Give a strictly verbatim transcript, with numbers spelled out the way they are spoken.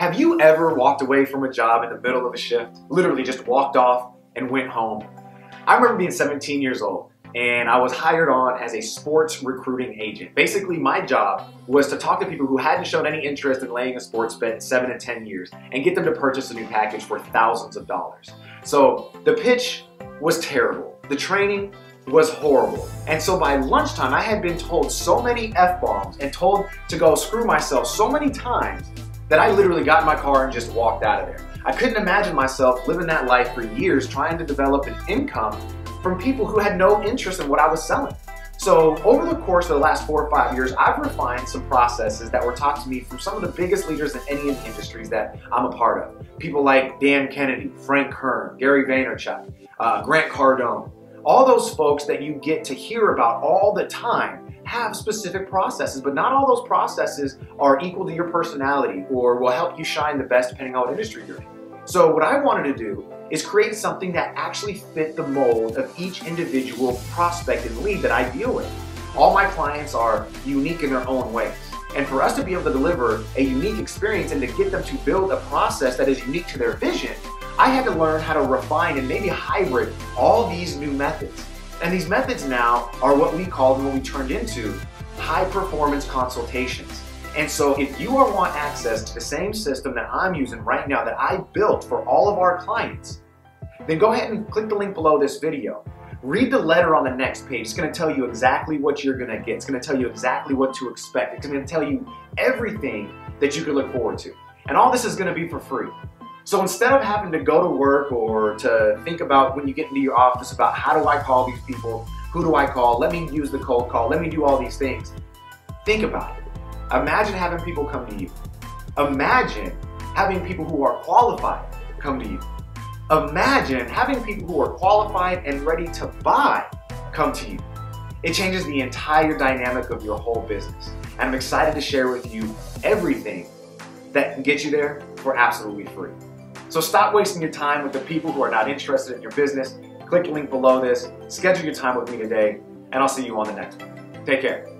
Have you ever walked away from a job in the middle of a shift, literally just walked off and went home? I remember being seventeen years old, and I was hired on as a sports recruiting agent. Basically, my job was to talk to people who hadn't shown any interest in laying a sports bet in seven to ten years and get them to purchase a new package for thousands of dollars. So the pitch was terrible. The training was horrible. And so by lunchtime, I had been told so many F-bombs and told to go screw myself so many times that I literally got in my car and just walked out of there. I couldn't imagine myself living that life for years trying to develop an income from people who had no interest in what I was selling. So over the course of the last four or five years, I've refined some processes that were taught to me from some of the biggest leaders in any of the industries that I'm a part of. People like Dan Kennedy, Frank Kern, Gary Vaynerchuk, uh, Grant Cardone. All those folks that you get to hear about all the time have specific processes, but not all those processes are equal to your personality or will help you shine the best depending on what industry you're in. So what I wanted to do is create something that actually fit the mold of each individual prospect and lead that I deal with. All my clients are unique in their own ways. And for us to be able to deliver a unique experience and to get them to build a process that is unique to their vision, I had to learn how to refine and maybe hybrid all these new methods. And these methods now are what we called and what we turned into high performance consultations. And so if you are want access to the same system that I'm using right now that I built for all of our clients, then go ahead and click the link below this video. Read the letter on the next page. It's going to tell you exactly what you're going to get. It's going to tell you exactly what to expect. It's going to tell you everything that you can look forward to. And all this is going to be for free. So instead of having to go to work or to think about when you get into your office about how do I call these people, who do I call, let me use the cold call, let me do all these things, think about it. Imagine having people come to you. Imagine having people who are qualified come to you. Imagine having people who are qualified and ready to buy come to you. It changes the entire dynamic of your whole business. And I'm excited to share with you everything that can get you there for absolutely free. So stop wasting your time with the people who are not interested in your business. Click the link below this, schedule your time with me today, and I'll see you on the next one. Take care.